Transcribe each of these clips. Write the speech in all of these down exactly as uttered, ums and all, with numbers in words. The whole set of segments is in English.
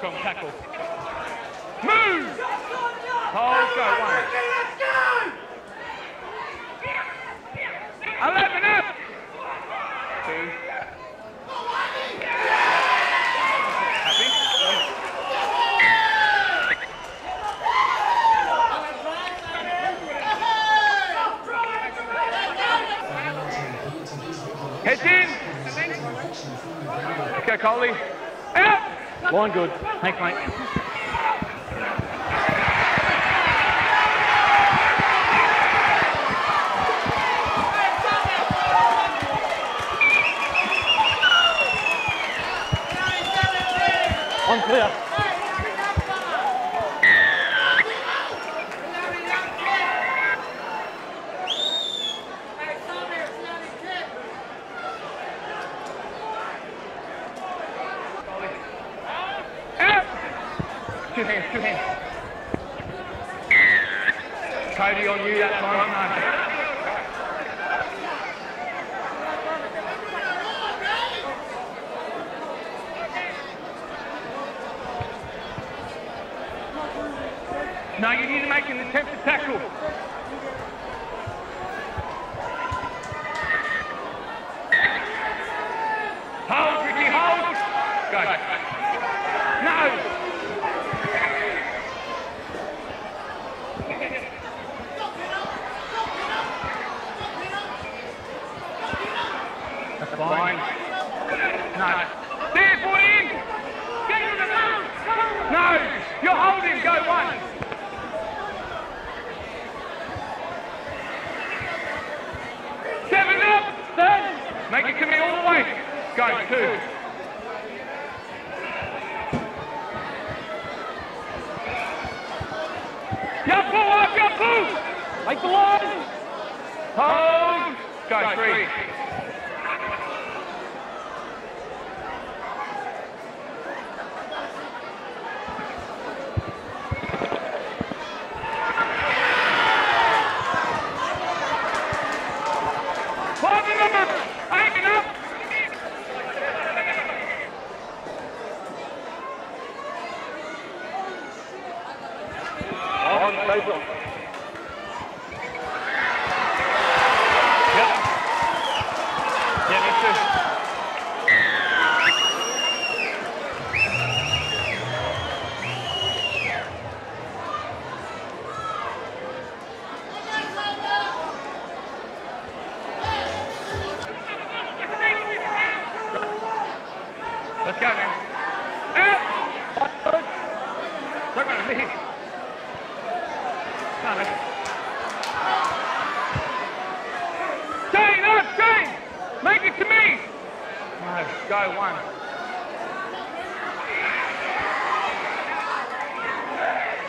strong tackle. Move! Hold, go, one. eleven up! Two. Happy? Heads in! Let's go, Coley. Out! Line good. Thanks, mate. I'm clear. Two hands, two hands. Kody on you that time. No, you need to make an attempt to tackle. Hold, Ricky, hold. Go. No. That's fine. No. There, put in. Get him to the mound. No, you're holding. Go one. Make it commit all the way. Go, two. Your pull up, your pull! Make the line. Hold. Go, Go three. three. Yep. Yeah, me too. Let's go, man. They're going to leave. Jane, up, Jane! Make it to me! No, go one.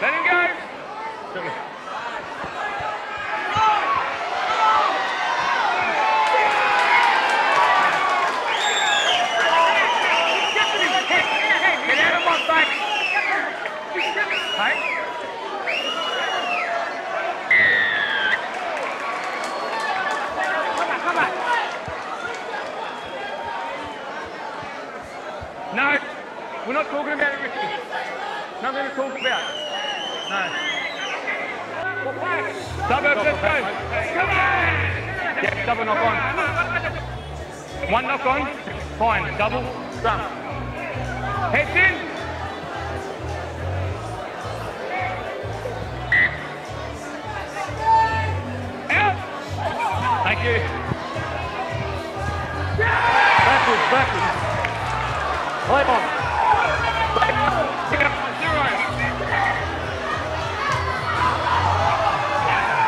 Let him go! Get out of my back! Hey? No, we're not talking about it, Ricky. Nothing to talk about. No. Suburbs, let's go. Come on! Yeah, double knock on. One knock on, fine. Double, drum. Heads in. Out. Thank you. Backwards, backwards. Play ball. Play ball. Zero.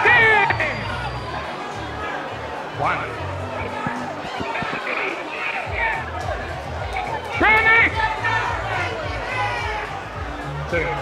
Ten. One. Training. Two.